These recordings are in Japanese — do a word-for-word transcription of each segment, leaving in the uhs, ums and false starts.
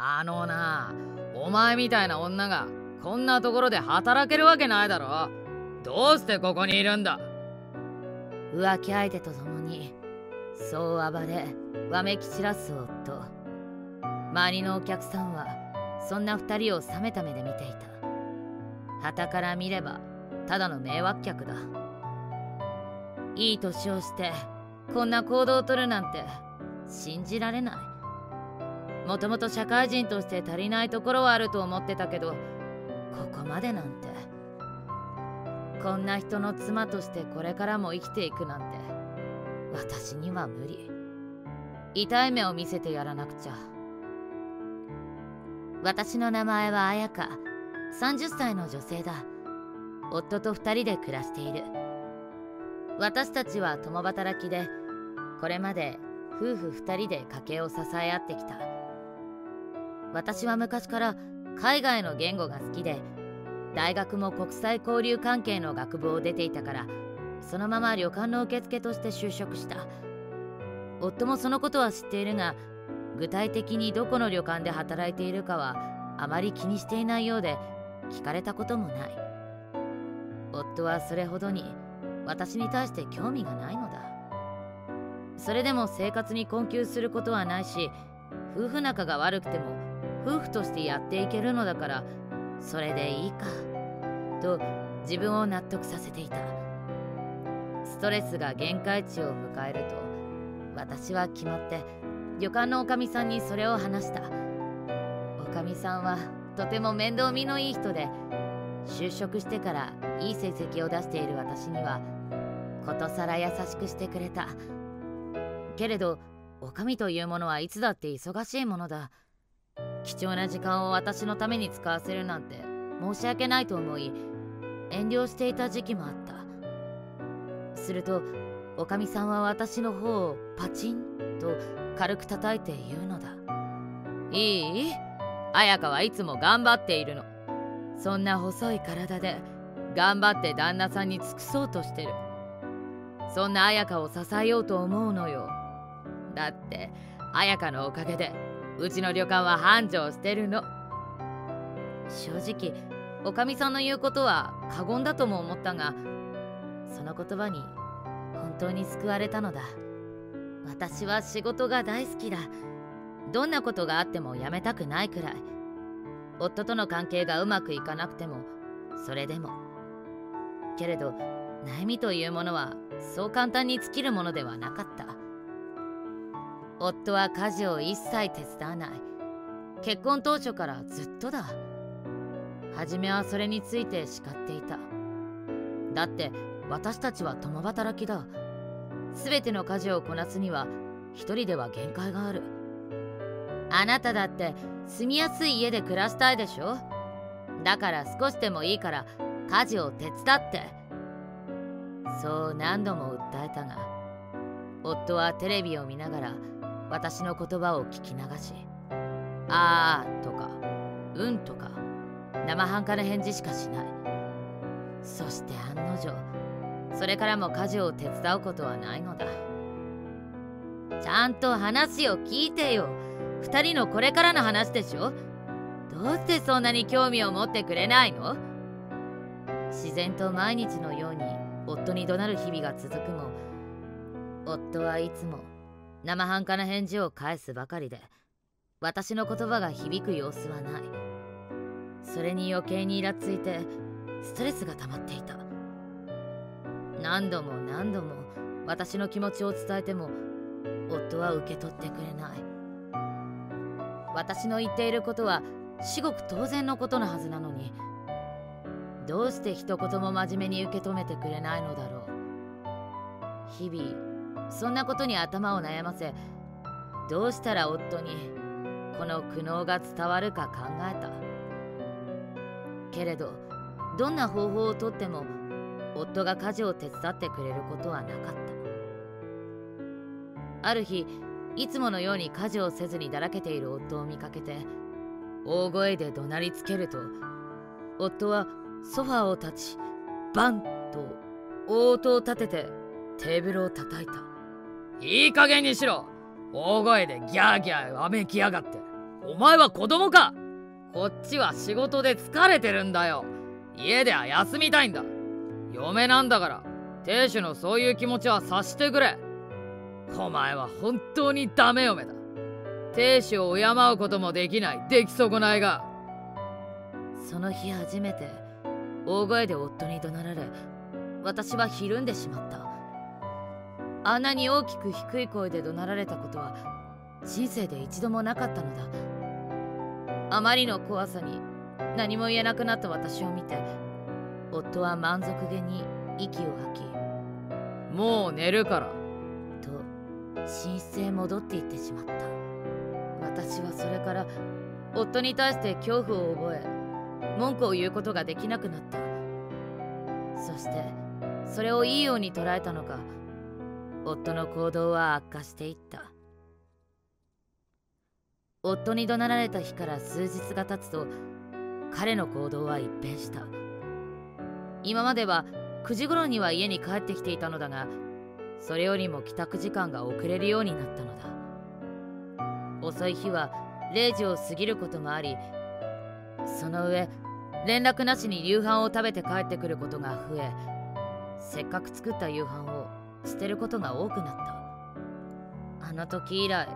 あのな、お前みたいな女がこんなところで働けるわけないだろ。どうしてここにいるんだ。浮気相手と共にそう暴れわめき散らす夫。周りのお客さんはそんな二人を冷めた目で見ていた。傍から見ればただの迷惑客だ。いい年をしてこんな行動をとるなんて信じられない。もともと社会人として足りないところはあると思ってたけど、ここまでなんて。こんな人の妻としてこれからも生きていくなんて私には無理。痛い目を見せてやらなくちゃ。私の名前は彩香、さんじゅっさいの女性だ。夫とふたりで暮らしている。私たちは共働きで、これまで夫婦ふたりで家計を支え合ってきた。私は昔から海外の言語が好きで、大学も国際交流関係の学部を出ていたから、そのまま旅館の受付として就職した。夫もそのことは知っているが、具体的にどこの旅館で働いているかはあまり気にしていないようで、聞かれたこともない。夫はそれほどに私に対して興味がないのだ。それでも生活に困窮することはないし、夫婦仲が悪くても夫婦としてやっていけるのだから、それでいいかと自分を納得させていた。ストレスが限界値を迎えると、私は決まって旅館のおかみさんにそれを話した。おかみさんはとても面倒見のいい人で、就職してからいい成績を出している私にはことさら優しくしてくれた。けれどおかみというものはいつだって忙しいものだ。貴重な時間を私のために使わせるなんて申し訳ないと思い、遠慮していた時期もあった。するとおかみさんは私の方をパチンと軽く叩いて言うのだ。いい？彩香はいつも頑張っているの。そんな細い体で頑張って旦那さんに尽くそうとしてる。そんな彩香を支えようと思うのよ。だって彩香のおかげでうちの旅館は繁盛してるの。正直おかみさんの言うことは過言だとも思ったが、その言葉に本当に救われたのだ。私は仕事が大好きだ。どんなことがあってもやめたくないくらい。夫との関係がうまくいかなくてもそれでも。けれど悩みというものはそう簡単に尽きるものではなかった。夫は家事を一切手伝わない。結婚当初からずっとだ。初めはそれについて叱っていた。だって私たちは共働きだ。全ての家事をこなすには一人では限界がある。あなただって住みやすい家で暮らしたいでしょ。だから少しでもいいから家事を手伝って。そう何度も訴えたが、夫はテレビを見ながら私の言葉を聞き流し、あーとかうんとか生半可な返事しかしない。そして案の定、それからも家事を手伝うことはないのだ。ちゃんと話を聞いてよ。二人のこれからの話でしょ。どうしてそんなに興味を持ってくれないの。自然と毎日のように夫に怒鳴る日々が続くも、夫はいつも生半可な返事を返すばかりで、私の言葉が響く様子はない。それに余計にイラついてストレスが溜まっていた。何度も何度も私の気持ちを伝えても夫は受け取ってくれない。私の言っていることは至極当然のことのはずなのに、どうして一言も真面目に受け止めてくれないのだろう。日々そんなことに頭を悩ませ、どうしたら夫にこの苦悩が伝わるか考えた。けれどどんな方法をとっても夫が家事を手伝ってくれることはなかった。ある日、いつものように家事をせずにだらけている夫を見かけて大声で怒鳴りつけると、夫はソファーを立ちバンと大音を立ててテーブルを叩いた。いい加減にしろ。大声でギャーギャーわめきやがって。お前は子供か。こっちは仕事で疲れてるんだよ。家では休みたいんだ。嫁なんだから亭主のそういう気持ちは察してくれ。お前は本当にダメ嫁だ。亭主を敬うこともできない出来損ないが。その日初めて大声で夫に怒鳴られ、私はひるんでしまった。あんなに大きく低い声で怒鳴られたことは人生で一度もなかったのだ。あまりの怖さに何も言えなくなった私を見て、夫は満足げに息を吐き、もう寝るからと寝室へ戻っていってしまった。私はそれから夫に対して恐怖を覚え、文句を言うことができなくなった。そしてそれをいいように捉えたのか、夫の行動は悪化していった。夫に怒鳴られた日から数日が経つと、彼の行動は一変した。今まではくじ頃には家に帰ってきていたのだが、それよりも帰宅時間が遅れるようになったのだ。遅い日はれいじを過ぎることもあり、その上連絡なしに夕飯を食べて帰ってくることが増え、せっかく作った夕飯を捨てることが多くなった。あの時以来、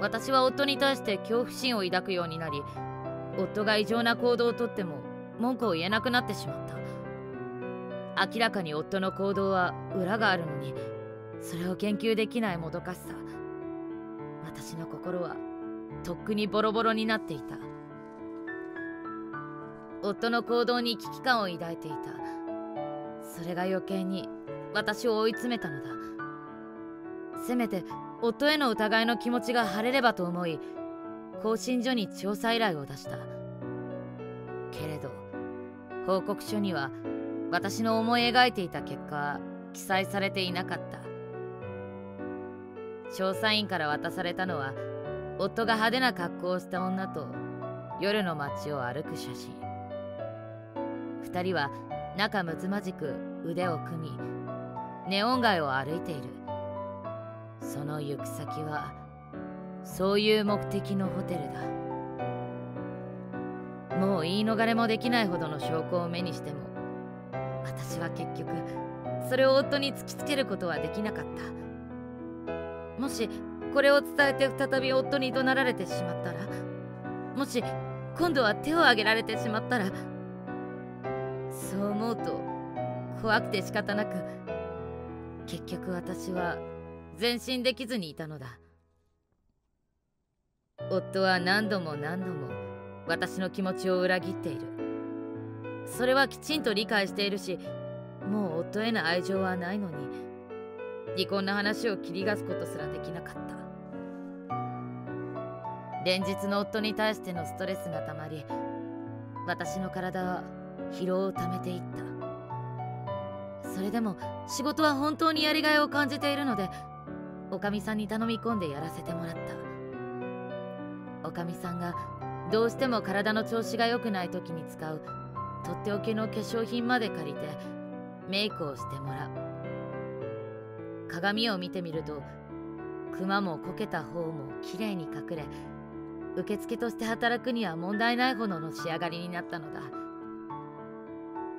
私は夫に対して恐怖心を抱くようになり、夫が異常な行動をとっても文句を言えなくなってしまった。明らかに夫の行動は裏があるのに、それを言及できないもどかしさ。私の心はとっくにボロボロになっていた。夫の行動に危機感を抱いていた。それが余計に私を追い詰めたのだ。せめて夫への疑いの気持ちが晴れればと思い、更新所に調査依頼を出した。けれど報告書には私の思い描いていた結果は記載されていなかった。調査員から渡されたのは、夫が派手な格好をした女と夜の街を歩く写真。ふたりは仲睦まじく腕を組み、ネオン街を歩いている。その行く先はそういう目的のホテルだ。もう言い逃れもできないほどの証拠を目にしても、私は結局それを夫に突きつけることはできなかった。もしこれを伝えて再び夫に怒鳴られてしまったら、もし今度は手を挙げられてしまったら、そう思うと怖くて仕方なく、結局私は前進できずにいたのだ。夫は何度も何度も私の気持ちを裏切っている。それはきちんと理解しているし、もう夫への愛情はないのに、離婚の話を切り出すことすらできなかった。連日の夫に対してのストレスがたまり、私の体は疲労をためていった。それでも仕事は本当にやりがいを感じているので、おかみさんに頼み込んでやらせてもらった。おかみさんがどうしても体の調子が良くない時に使うとっておきの化粧品まで借りてメイクをしてもらう。鏡を見てみると、クマもこけた方もきれいに隠れ、受付として働くには問題ないほどの仕上がりになったのだ。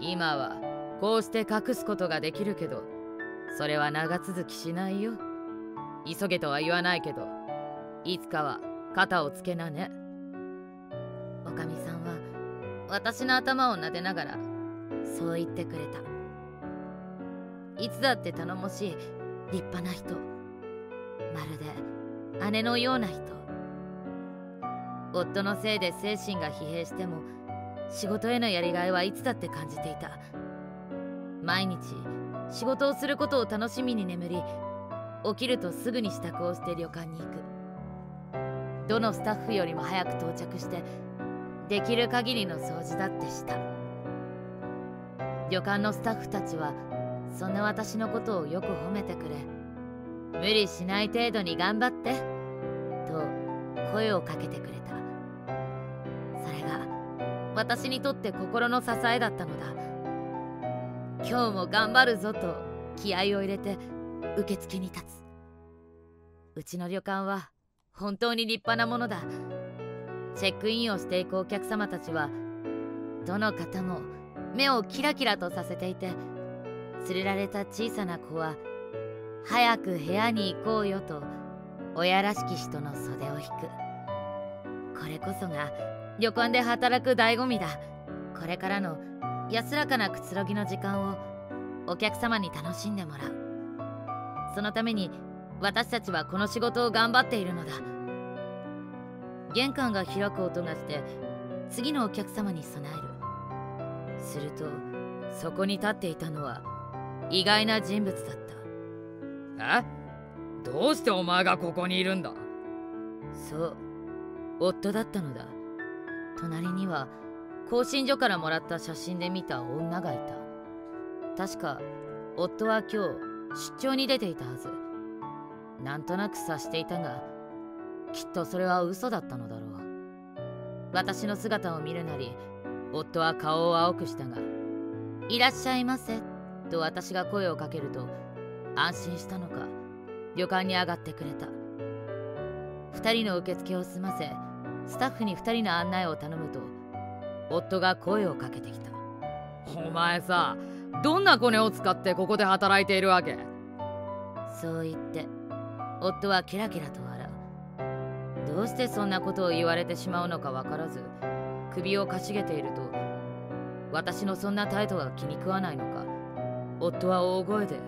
今はこうして隠すことができるけど、それは長続きしないよ。急げとは言わないけど、いつかは肩をつけなね。おかみさんは私の頭を撫でながらそう言ってくれた。いつだって頼もしい立派な人、まるで姉のような人。夫のせいで精神が疲弊しても、仕事へのやりがいはいつだって感じていた。毎日仕事をすることを楽しみに眠り、起きるとすぐに支度をして旅館に行く。どのスタッフよりも早く到着して、できる限りの掃除だってした。旅館のスタッフたちはそんな私のことをよく褒めてくれ、無理しない程度に頑張ってと声をかけてくれた。私にとって心の支えだったのだ。今日も頑張るぞと気合を入れて受付に立つ。うちの旅館は本当に立派なものだ。チェックインをしていくお客様たちはどの方も目をキラキラとさせていて、連れられた小さな子は早く部屋に行こうよと親らしき人の袖を引く。これこそが旅館で働く醍醐味だ。これからの安らかなくつろぎの時間をお客様に楽しんでもらう。そのために私たちはこの仕事を頑張っているのだ。玄関が開く音がして次のお客様に備える。するとそこに立っていたのは意外な人物だった。え？どうしてお前がここにいるんだ？そう、夫だったのだ。隣には興信所からもらった写真で見た女がいた。確か夫は今日出張に出ていたはず。なんとなく察していたが、きっとそれは嘘だったのだろう。私の姿を見るなり夫は顔を青くしたが、いらっしゃいませと私が声をかけると、安心したのか旅館に上がってくれた。ふたりの受付を済ませ、スタッフにふたりの案内を頼むと、夫が声をかけてきた。お前さ、どんなコネを使ってここで働いているわけ？そう言って夫はキラキラと笑う。どうしてそんなことを言われてしまうのかわからず、首をかしげていると、私のそんな態度が気に食わないのか、夫は大声で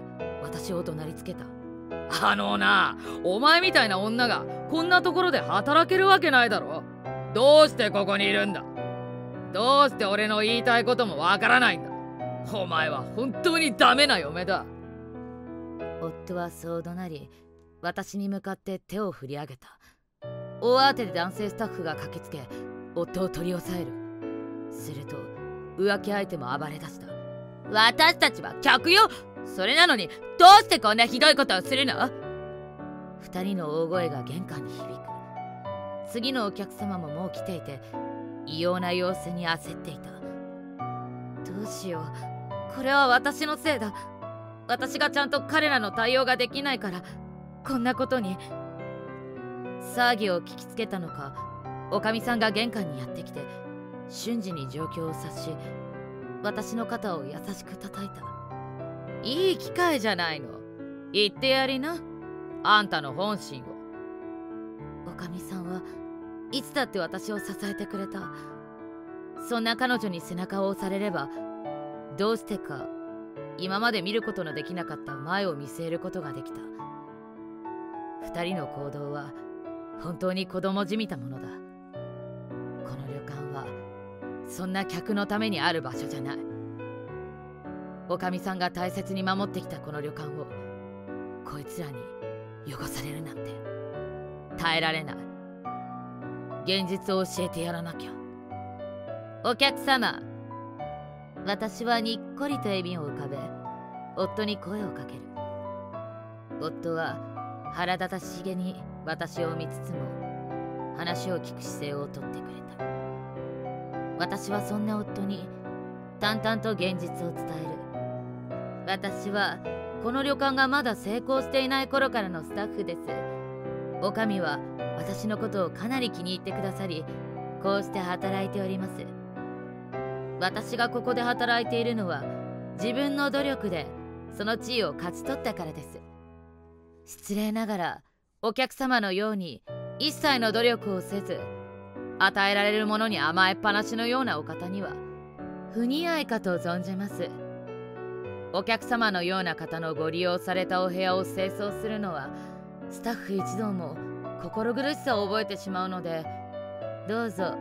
私を怒鳴りつけた。あのな、お前みたいな女がこんなところで働けるわけないだろ。どうしてここにいるんだ？どうして俺の言いたいこともわからないんだ？お前は本当にダメな嫁だ。夫はそう怒鳴り、私に向かって手を振り上げた。大慌てで男性スタッフが駆けつけ夫を取り押さえる。すると浮気相手も暴れだした。私たちは客よ、それなのにどうしてこんなひどいことをするの？ふたりの大声が玄関に響く。次のお客様ももう来ていて、異様な様子に焦っていた。どうしよう、これは私のせいだ。私がちゃんと彼らの対応ができないからこんなことに。騒ぎを聞きつけたのか、おかみさんが玄関にやってきて瞬時に状況を察し、私の肩を優しく叩いた。いい機会じゃないの、言ってやりな、あんたの本心を。おかみさんはいつだって私を支えてくれた。そんな彼女に背中を押されれば、どうしてか今まで見ることのできなかった前を見据えることができた。ふたりの行動は本当に子供じみたものだ。この旅館はそんな客のためにある場所じゃない。おかみさんが大切に守ってきたこの旅館をこいつらに汚されるなんて耐えられない。現実を教えてやらなきゃ。お客様、私はにっこりと笑みを浮かべ夫に声をかける。夫は腹立たしげに私を見つつも話を聞く姿勢をとってくれた。私はそんな夫に淡々と現実を伝える。私はこの旅館がまだ成功していない頃からのスタッフです。おかみは私のことをかなり気に入ってくださり、こうして働いております。私がここで働いているのは自分の努力でその地位を勝ち取ったからです。失礼ながらお客様のように一切の努力をせず与えられるものに甘えっぱなしのようなお方には不似合いかと存じます。お客様のような方のご利用されたお部屋を清掃するのはスタッフ一同も心苦しさを覚えてしまうので、どうぞ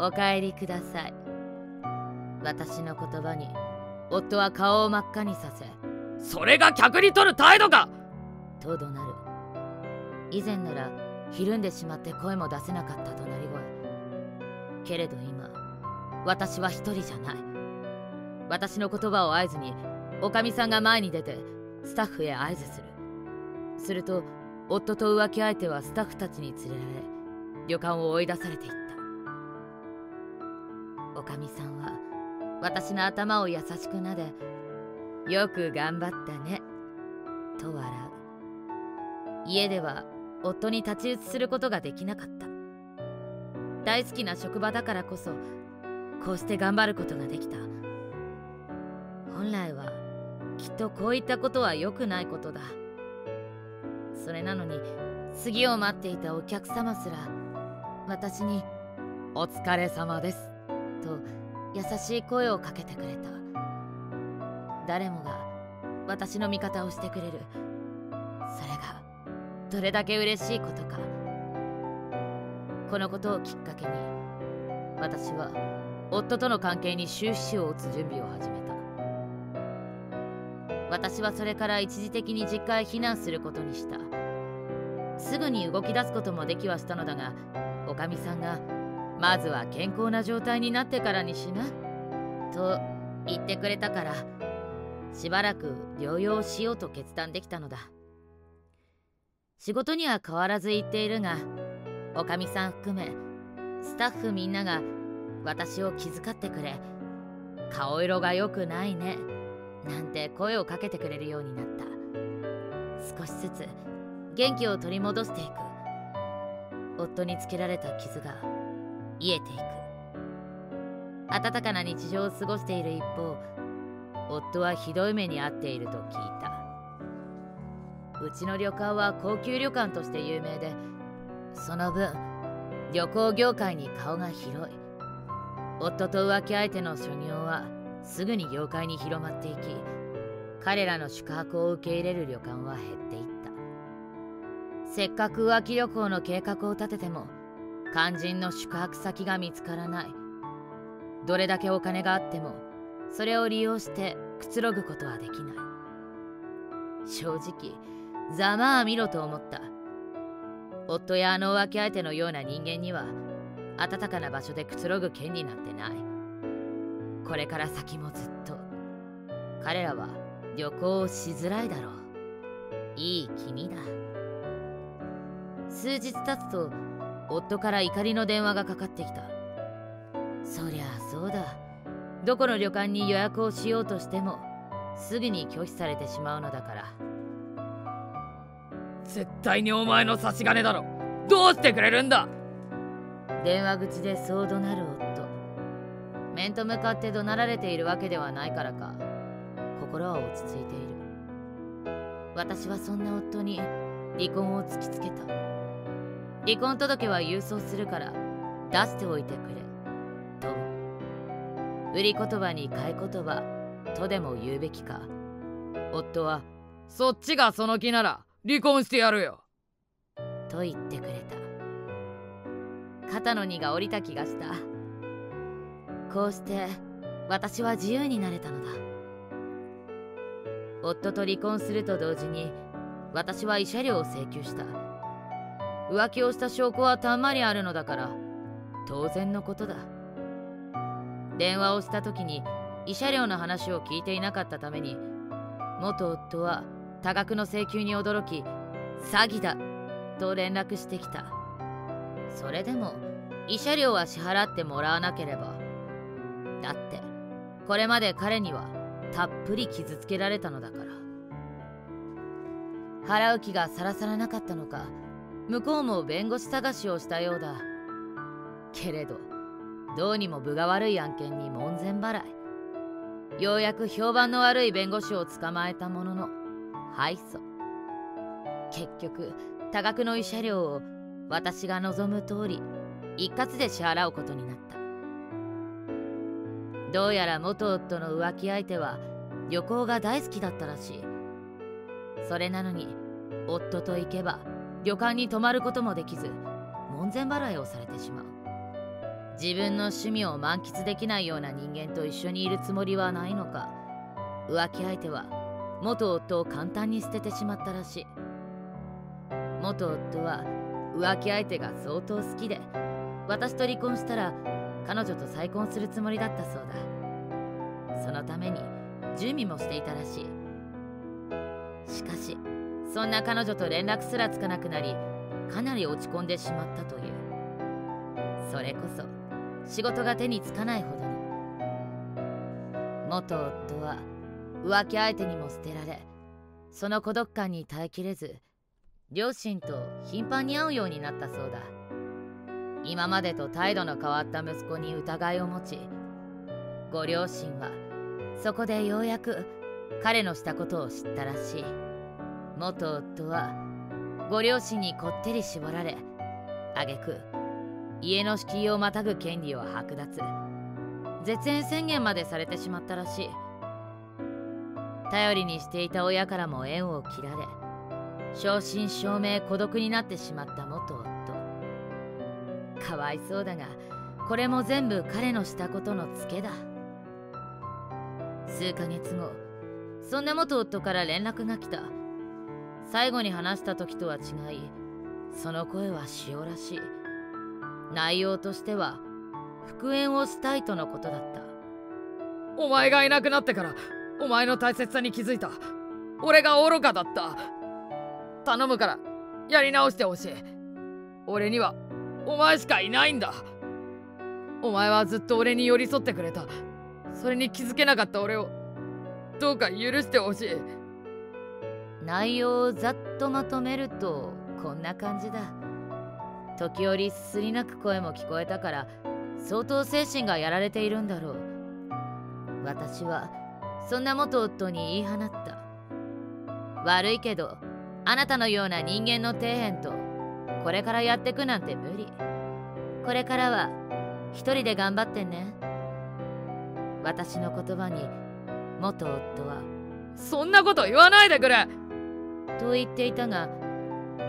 お帰りください。私の言葉に夫は顔を真っ赤にさせ、それが客にとる態度かと怒鳴る。以前ならひるんでしまって声も出せなかった怒鳴り声。けれど今私は一人じゃない。私の言葉を合図におかみさんが前に出てスタッフへ合図する。すると夫と浮気相手はスタッフたちに連れられ旅館を追い出されていった。おかみさんは私の頭を優しくなで、よく頑張ったねと笑う。家では夫に太刀打ちすることができなかった。大好きな職場だからこそこうして頑張ることができた。本来はきっとこういったことは良くないことだ。それなのに次を待っていたお客様すら私に「お疲れ様です」と優しい声をかけてくれた。誰もが私の味方をしてくれる。それがどれだけ嬉しいことか。このことをきっかけに私は夫との関係に終止を打つ準備を始めた。私はそれから一時的に実家へ避難することにした。すぐに動き出すこともできはしたのだが、おかみさんが「まずは健康な状態になってからにしな」と言ってくれたから、しばらく療養しようと決断できたのだ。仕事には変わらず行っているが、おかみさん含めスタッフみんなが私を気遣ってくれ、顔色が良くないねなんて声をかけてくれるようになった。少しずつ元気を取り戻していく。夫につけられた傷が癒えていく。温かな日常を過ごしている一方、夫はひどい目に遭っていると聞いた。うちの旅館は高級旅館として有名で、その分旅行業界に顔が広い。夫と浮気相手の所業はすぐに業界に広まっていき、彼らの宿泊を受け入れる旅館は減っていった。せっかく浮気旅行の計画を立てても肝心の宿泊先が見つからない。どれだけお金があってもそれを利用してくつろぐことはできない。正直ざまあみろと思った。夫やあの浮気相手のような人間には暖かな場所でくつろぐ権利なんてない。これから先もずっと彼らは旅行をしづらいだろう。いい気味だ。数日経つと夫から怒りの電話がかかってきた。そりゃあそうだ。どこの旅館に予約をしようとしてもすぐに拒否されてしまうのだから。絶対にお前の差し金だろ。どうしてくれるんだ。電話口でそう怒鳴る夫。面と向かって怒鳴られているわけではないからか心は落ち着いている。私はそんな夫に離婚を突きつけた。離婚届は郵送するから出しておいてくれと。売り言葉に買い言葉とでも言うべきか。夫はそっちがその気なら離婚してやるよと言ってくれた。肩の荷が下りた気がした。こうして私は自由になれたのだ。夫と離婚すると同時に私は慰謝料を請求した。浮気をした証拠はたんまりあるのだから当然のことだ。電話をした時に慰謝料の話を聞いていなかったために元夫は多額の請求に驚き詐欺だと連絡してきた。それでも慰謝料は支払ってもらわなければ。だってこれまで彼にはたっぷり傷つけられたのだから。払う気がさらさらなかったのか向こうも弁護士探しをしたようだけれど、どうにも分が悪い案件に門前払い。ようやく評判の悪い弁護士を捕まえたものの敗訴。結局多額の慰謝料を私が望む通り一括で支払うことになった。どうやら元夫の浮気相手は旅行が大好きだったらしい。それなのに夫と行けば旅館に泊まることもできず門前払いをされてしまう。自分の趣味を満喫できないような人間と一緒にいるつもりはないのか。浮気相手は元夫を簡単に捨ててしまったらしい。元夫は浮気相手が相当好きで、私と離婚したら彼女と再婚するつもりだったそうだ。そのために準備もしていたらしい。しかしそんな彼女と連絡すらつかなくなり、かなり落ち込んでしまったという。それこそ仕事が手につかないほどに。元夫は浮気相手にも捨てられ、その孤独感に耐えきれず両親と頻繁に会うようになったそうだ。今までと態度の変わった息子に疑いを持ち、ご両親はそこでようやく彼のしたことを知ったらしい。元夫はご両親にこってり絞られ、挙句家の敷居をまたぐ権利を剥奪、絶縁宣言までされてしまったらしい。頼りにしていた親からも縁を切られ、正真正銘孤独になってしまった元夫。かわいそうだが、これも全部彼のしたことのツケだ。数ヶ月後、そんな元夫から連絡が来た。最後に話した時とは違い、その声は塩らしい。内容としては復縁をしたいとのことだった。お前がいなくなってから、お前の大切さに気づいた。俺が愚かだった。頼むからやり直してほしい。俺にはお前しかいないんだ。お前はずっと俺に寄り添ってくれた。それに気づけなかった俺をどうか許してほしい。内容をざっとまとめるとこんな感じだ。時折すすり泣く声も聞こえたから、相当精神がやられているんだろう。私はそんな元夫に言い放った。悪いけど、あなたのような人間の底辺とこれからやってくなんて無理。これからは一人で頑張ってね。私の言葉に元夫はそんなこと言わないでくれと言っていたが、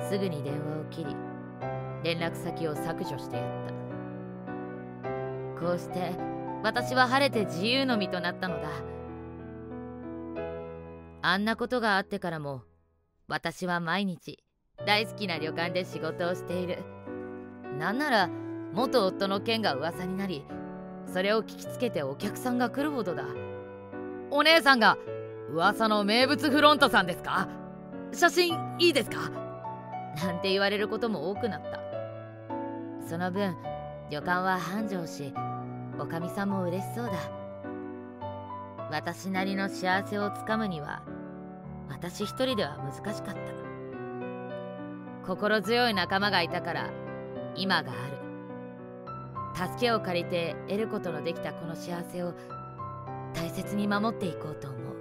すぐに電話を切り、連絡先を削除してやった。こうして私は晴れて自由の身となったのだ。あんなことがあってからも、私は毎日大好きな旅館で仕事をしている。なんなら元夫の件が噂になり、それを聞きつけてお客さんが来るほどだ。お姉さんが噂の名物フロントさんですか？写真いいですか？なんて言われることも多くなった。その分旅館は繁盛し、おかみさんも嬉しそうだ。私なりの幸せをつかむには、私一人では難しかった。心強い仲間がいたから今がある。助けを借りて得ることのできたこの幸せを大切に守っていこうと思う。